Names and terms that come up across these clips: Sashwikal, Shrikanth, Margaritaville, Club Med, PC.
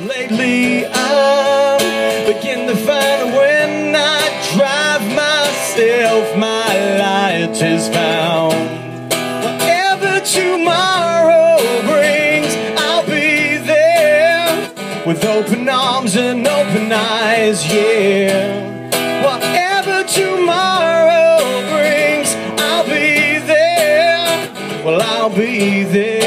Lately I begin to find when I drive myself, my light is found. Whatever tomorrow brings, I'll be there with open arms and open eyes, yeah. Whatever tomorrow brings, I'll be there. Well, I'll be there.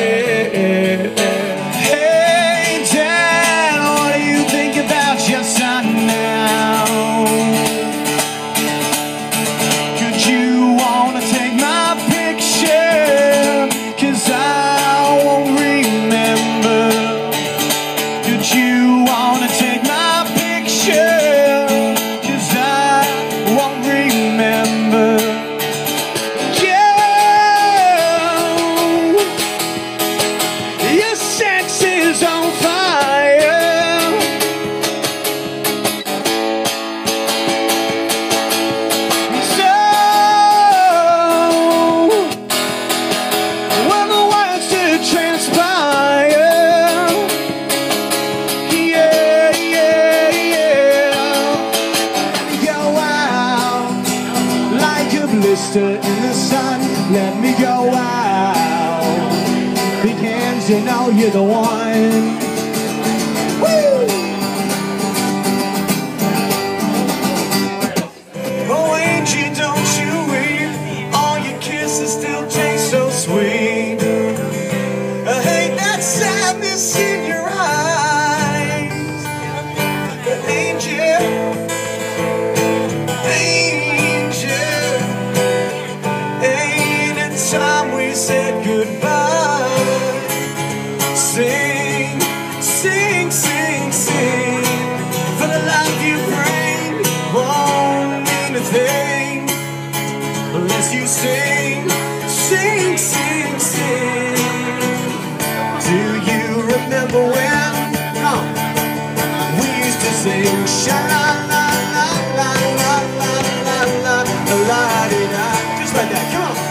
In the sun, let me go out. Big hands, you know you're the one. Woo! Oh, Angie, don't you weep. All your kisses still taste so sweet. I hate that sadness in your eyes. Angie. Time we said goodbye. Sing, sing, sing, sing. For the life you bring won't mean a thing unless you sing, sing, sing, sing. Do you remember when we used to sing sha la la la la la la la la la di da? Just like that. Come on.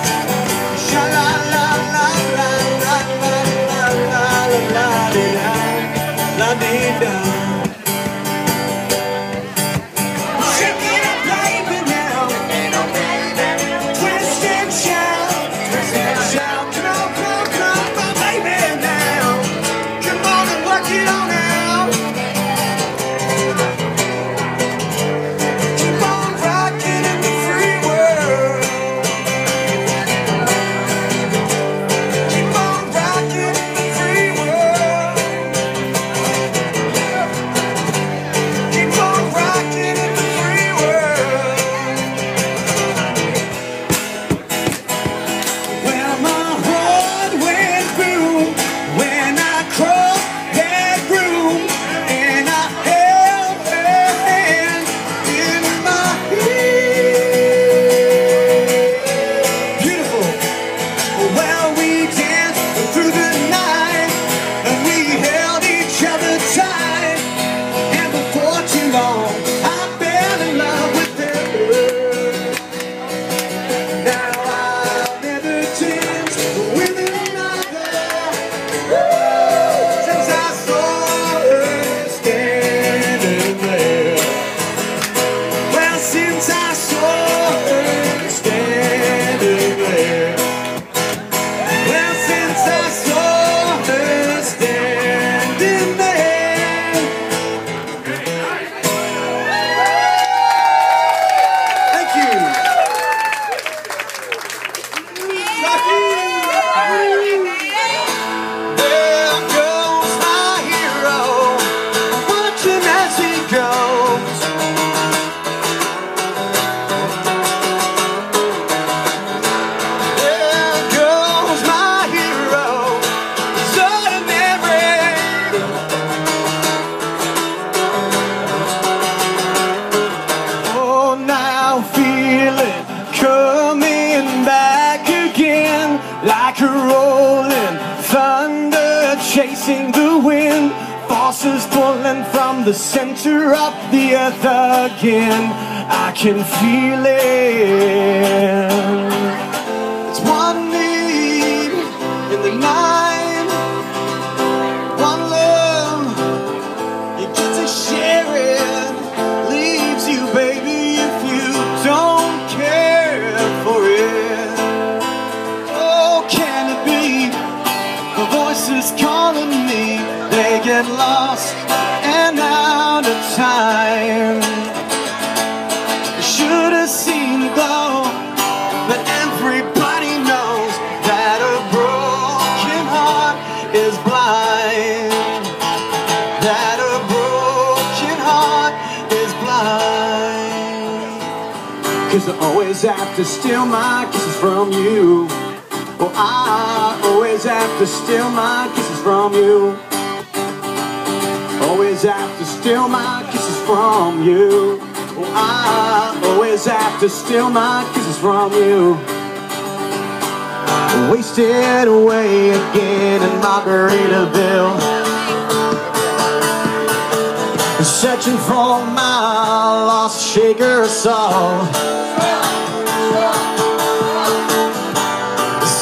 Like a rolling thunder chasing the wind, forces pulling from the center of the earth again. I can feel it. It's one need in the night, one love, get lost and out of time. Should have seen the glow, but everybody knows that a broken heart is blind. That a broken heart is blind. 'Cause I always have to steal my kisses from you. Oh, I always have to steal my kisses from you. Always have to steal my kisses from you. Oh, I always have to steal my kisses from you. Wasted away again in Margaritaville, searching for my lost shaker of soul.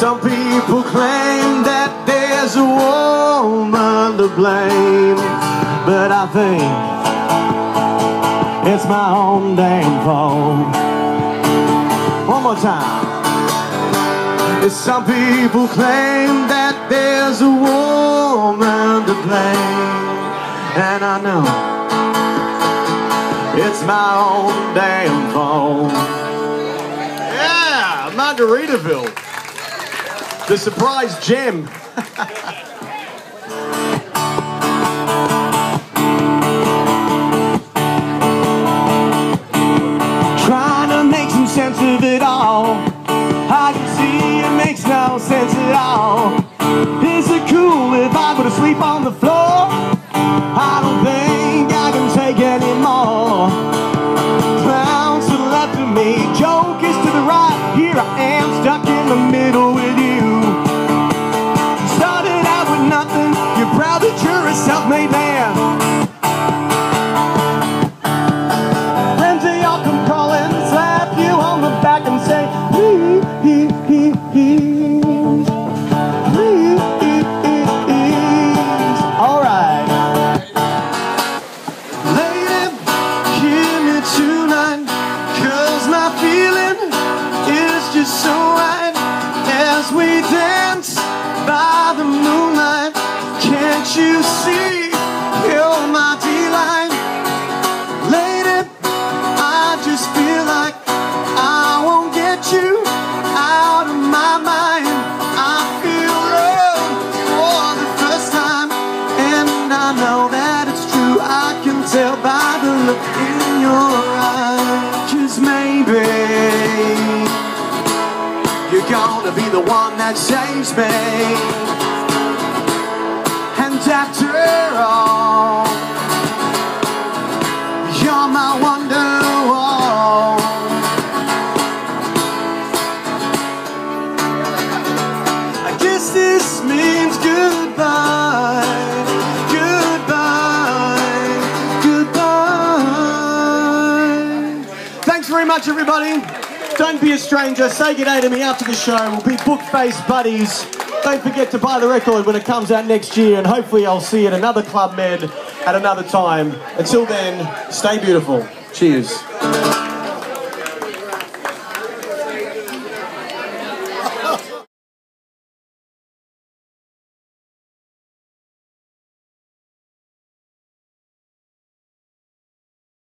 Some people claim that there's a woman to blame, but I think it's my own damn fault. One more time. Some people claim that there's a woman to blame, and I know it's my own damn fault. Yeah, Margaritaville. The surprise gem. Trying to make some sense of it all. I can see it makes no sense at all. Is it cool if I go to sleep on the floor? I don't think I can take anymore. Clowns to the left of me, jokers to the right. Here I am stuck in the middle with you. Self-made man. Friends, they all come calling, slap you on the back and say, please, please. All right. Lady, hear me tonight, 'cause my feeling is just so right as we dance by the moonlight. Can't you see you're my delight? Lady, I just feel like I won't get you out of my mind. I feel love for the first time, and I know that it's true. I can tell by the look in your eyes. 'Cause maybe you're gonna be the one that saves me. After all, you're my wonderwall. I guess this means goodbye, goodbye, goodbye. Thanks very much, everybody. Don't be a stranger. Say good day to me after the show. We'll be book-based buddies. Don't forget to buy the record when it comes out next year, and hopefully I'll see you at another Club Med at another time. Until then, stay beautiful. Cheers.